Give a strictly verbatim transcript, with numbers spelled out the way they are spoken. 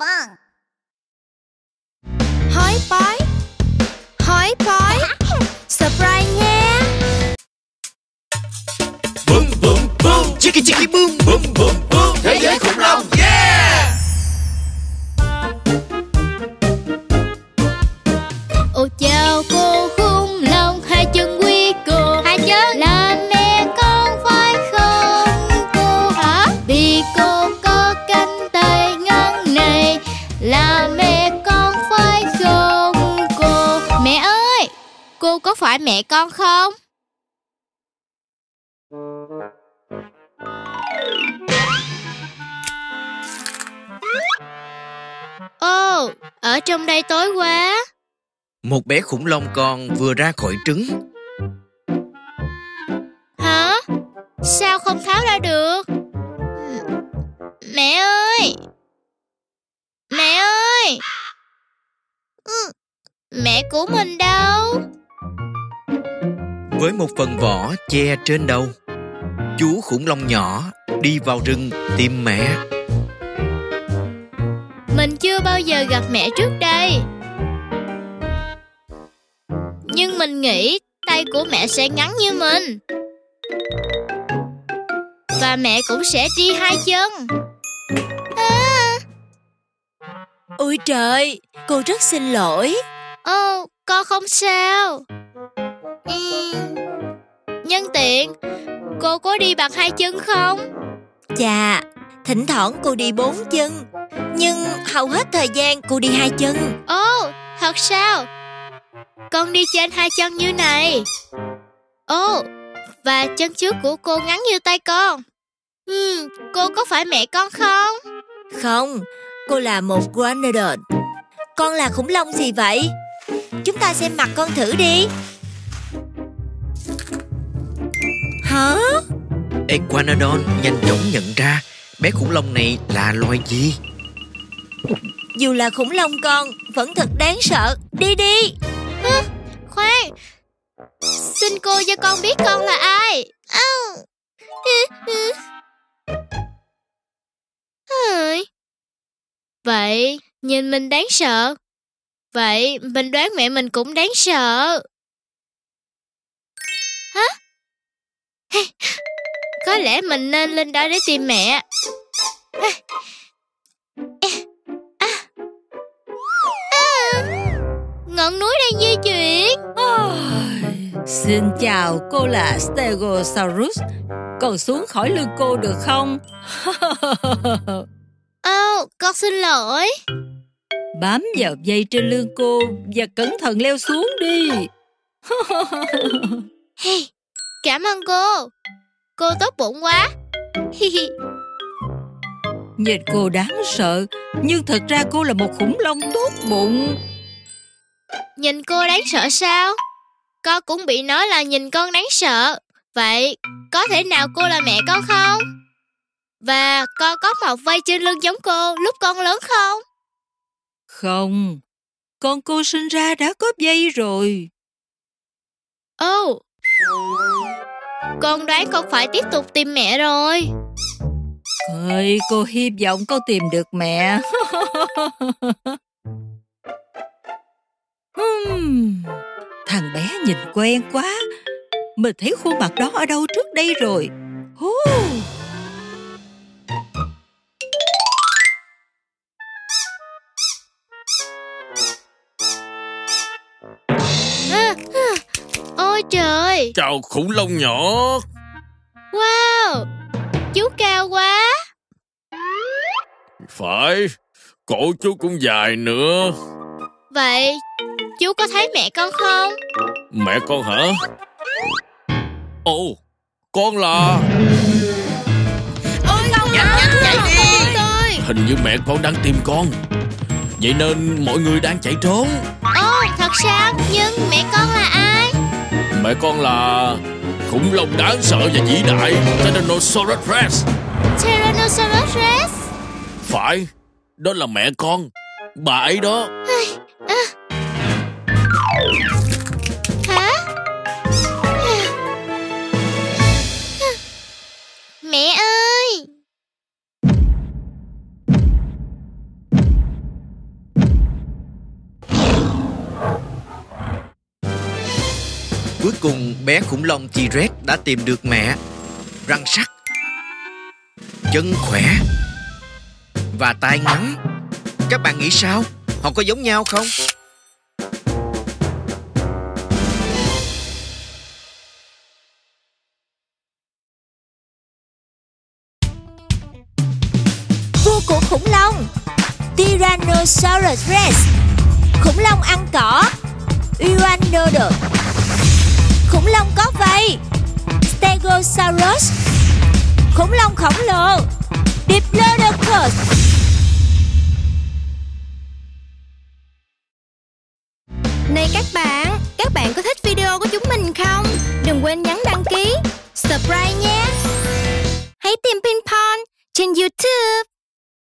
Pinkfong. Hói bói, hói bói, surprise nhé. Boom boom boom, chiki chiki boom boom boom boom. Thế giới khủng long, yeah. Ô chào cô khủng long, hai chân quy cột, hai chân là mẹ con phải không cô hả? Vì cô có cánh tay ngắn này là mẹ con phải không cô? Mẹ ơi, cô có phải mẹ con không? Ô, oh, ở trong đây tối quá. Một bé khủng long con vừa ra khỏi trứng. Hả? Sao không tháo ra được? Mẹ ơi! Mẹ ơi! Mẹ của mình đâu? Với một phần vỏ che trên đầu, chú khủng long nhỏ đi vào rừng tìm mẹ. Mình chưa bao giờ gặp mẹ trước đây, nhưng mình nghĩ tay của mẹ sẽ ngắn như mình, và mẹ cũng sẽ đi hai chân. À. Ôi trời, cô rất xin lỗi. Ô, con không sao. Ừ. Nhân tiện, cô có đi bằng hai chân không? Chà, thỉnh thoảng cô đi bốn chân, nhưng hầu hết thời gian cô đi hai chân. Ồ, thật sao? Con đi trên hai chân như này. Ồ, và chân trước của cô ngắn như tay con. Ừ, cô có phải mẹ con không? Không, cô là một Iguanodon. Con là khủng long gì vậy? Chúng ta xem mặt con thử đi. Hả? Iguanodon nhanh chóng nhận ra bé khủng long này là loài gì. Dù là khủng long con vẫn thật đáng sợ. Đi đi. À, khoan, xin cô cho con biết con là ai. À. Vậy nhìn mình đáng sợ. Vậy mình đoán mẹ mình cũng đáng sợ. Hả? Hey, có lẽ mình nên lên đó để tìm mẹ. À. À. À. Ngọn núi đang di chuyển. Oh, xin chào, cô là Stegosaurus. Con xuống khỏi lưng cô được không? Oh, con xin lỗi. Bám vào dây trên lưng cô và cẩn thận leo xuống đi. Hey, cảm ơn cô. Cô tốt bụng quá. Nhìn cô đáng sợ, nhưng thật ra cô là một khủng long tốt bụng. Nhìn cô đáng sợ sao? Con cũng bị nói là nhìn con đáng sợ. Vậy có thể nào cô là mẹ con không? Và con có một vây trên lưng giống cô lúc con lớn không? Không, con cô sinh ra đã có vây rồi. Ồ, oh. Con đoán con phải tiếp tục tìm mẹ rồi. Ơi, cô hy vọng con tìm được mẹ. Hmm, thằng bé nhìn quen quá. Mình thấy khuôn mặt đó ở đâu trước đây rồi. Oh. À, à. Ôi trời. Chào khủng long nhỏ. Wow, chú cao quá. Phải, cổ chú cũng dài nữa. Vậy chú có thấy mẹ con không? Mẹ con hả? Ồ, con là... Ôi con ơi, chạy đi. Hình như mẹ con đang tìm con, vậy nên mọi người đang chạy trốn. Ồ, thật sao? Nhưng mẹ con là ai? Mẹ con là khủng long đáng sợ và vĩ đại, Tyrannosaurus Rex. Tyrannosaurus Rex? Phải, đó là mẹ con. Bà ấy đó. À. Hả? Mẹ ơi! Cuối cùng bé khủng long T-Rex đã tìm được mẹ. Răng sắc, chân khỏe và tai ngắn. Các bạn nghĩ sao? Họ có giống nhau không? Vua của khủng long Tyrannosaurus Rex. Khủng long ăn cỏ Iguanodon. Khủng long có vây Stegosaurus. Khủng long khổng lồ Diplodocus. Này các bạn, các bạn có thích video của chúng mình không? Đừng quên nhấn đăng ký, subscribe nhé. Hãy tìm Pinkfong trên YouTube.